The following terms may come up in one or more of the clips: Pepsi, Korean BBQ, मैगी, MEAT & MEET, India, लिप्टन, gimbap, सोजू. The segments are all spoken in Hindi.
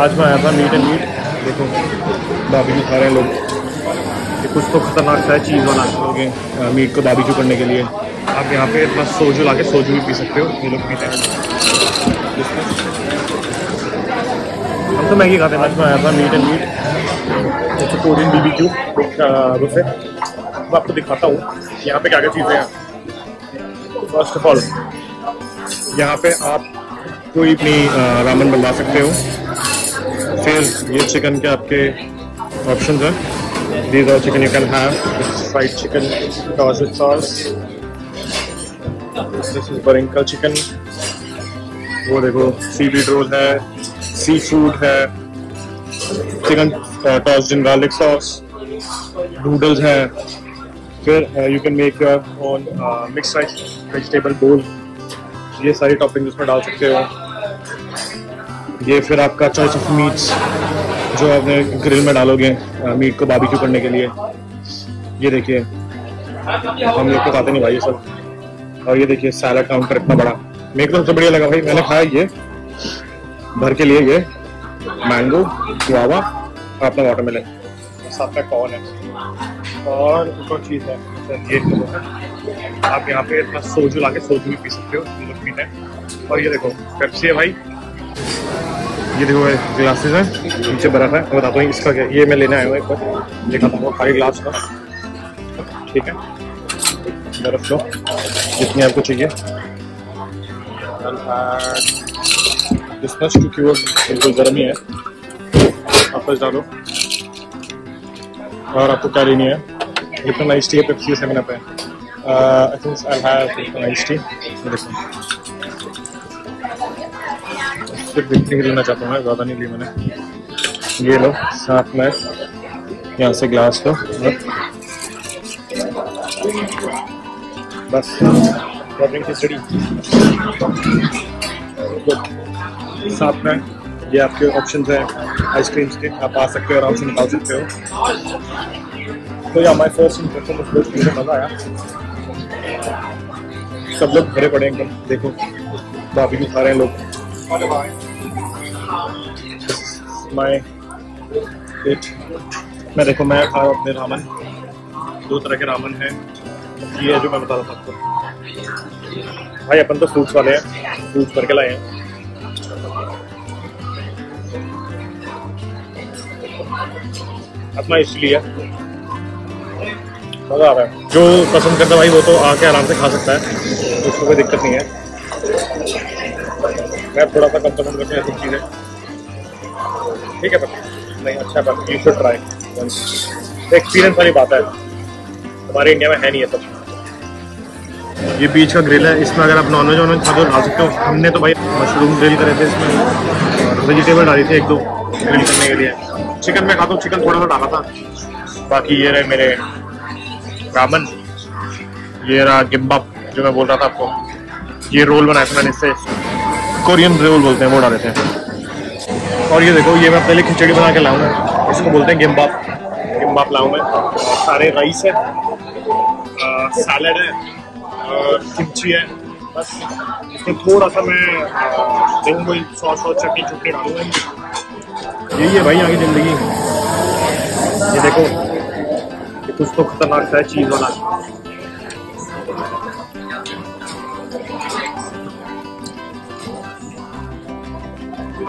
आज मैं आया था मीट एंड मीट। देखो बाबीजू खा रहे हैं लोग। ये कुछ तो खतरनाक सा है, चीज़ वाला लोग मीट को बाबीजू करने के लिए। आप यहाँ पे इतना सोजू लाके सोजू भी पी सकते हो, ये लोग पीते हैं। हम तो मैगी खाते हैं। आज मैं आया था मीट एंड मीट, तो कोरियन बीबीक्यू बुफे। मैं आपको दिखाता हूँ यहाँ पे क्या क्या चीज़ें हैं। फर्स्ट ऑफ ऑल यहाँ पे आप कोई अपनी रामन बनवा सकते हो। फिर ये चिकन के आपके ऑप्शन हैं। These are chicken you can have fried chicken toss with sauce, this is बरिंकल chicken. वो देखो सीवीड रोल है, सी फूड है, chicken tossed in garlic sauce, noodles है। फिर you can make your own mix rice vegetable bowl. ये सारी टॉपिंग उसमें डाल सकते हो। ये फिर आपका चॉइस ऑफ मीट्स जो आपने ग्रिल में डालोगे मीट को बारबेक्यू करने के लिए। ये देखिए हम लोग तो खाते नहीं भाई ये सब। और ये देखिए सैलड काउंटर इतना बड़ा, मेरे को सबसे बढ़िया लगा भाई, मैंने खाया ये भर के लिए। ये मैंगो, गुआवा और अपना वाटरमेलन, साथ में कॉर्न है और तो चीज़ है। ये आप यहाँ पे इतना सोजू लाके सोजू भी पी सकते हो, ये लोग पीते हैं। और ये देखो पेप्सी है भाई। ये देखो ग्लासेस हैं, नीचे बर्फ है। मैं बताता हूँ इसका क्या, ये मैं लेने आया हूँ एक बार, ये खाता हूँ खाली ग्लास का। ठीक है, बर्फ लो जितनी आपको चाहिए, क्योंकि वो बिल्कुल गर्म ही है। वापस डालो और आपको क्या लेनी है। लिप्टन आइस टी है, पेप्सी 7 अप है। I think I have लिप्टन ice tea. सिर्फ देखने के लिए लेना चाहता हूँ मैं, ज़्यादा नहीं ली मैंने। ये लो साथ में यहाँ से ग्लास लो बस। Drink is ready. साथ में ये आपके ऑप्शन है आइसक्रीम्स के, आप आ सकते हो और ऑप्शन निकाल सकते हो। तो या माई फर्स्ट इंप्रेशन, मुझे मज़ा आया। सब लोग भरे पड़े एकदम, देखो बारबेक्यू खा रहे हैं लोग। माई इट मैं देखो मैं खा रहा हूँ अपने रामन। 2 तरह के रामन हैं, ये है जो मैं बता रहा था आपको भाई। अपन तो फ्रूट्स वाले हैं, फ्रूट्स भर के लाए हैं। अपना इसलिए मज़ा आ रहा है। जो पसंद करता है भाई वो तो आके आराम से खा सकता है, उसको कोई दिक्कत नहीं है। मैं थोड़ा सा कम पसंद करता हूँ ऐसी चीज़ें। ठीक है पर नहीं अच्छा है, पर यू शुड ट्राई। एक्सपीरियंस वाली बात है, हमारे इंडिया में है नहीं है सब। ये बीच का ग्रिल है, इसमें अगर आप नॉनवेज वॉनवेज खाते हो खा सकते हो। हमने तो भाई मशरूम ग्रिल करे थे, इसमें और वेजिटेबल डाली थी 1-2 ग्रिल करने के लिए। चिकन में खाता हूँ, चिकन थोड़ा सा डाला था। बाकी ये रहे मेरे रामन, ये रहा गिम्बाप जो मैं बोल रहा था आपको। ये रोल बनाया था मैंने, इससे कोरियन रोल बोलते हैं, वो डाले थे। और ये देखो ये मैं पहले खिचड़ी बना के लाऊँ, इसको बोलते हैं गिम्बाप। गिम्बाप लाऊँ मैं। सारे राइस है, सैलड है और किमची है। बस इसमें थोड़ा सा मैं देखूँ कोई सॉस और चटनी चुटनी डालूँगा। यही है भाई आगे ज़िंदगी। ये देखो ये कुछ तो खतरनाक सा है, चीज़ वाला।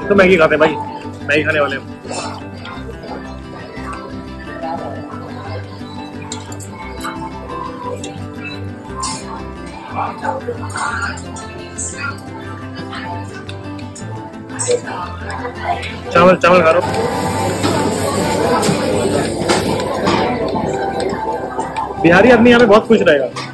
तो मैगी खाते हैं भाई, मैगी खाने वाले हैं। चावल चावल खा लो। बिहारी आदमी यहाँ पे बहुत खुश रहेगा।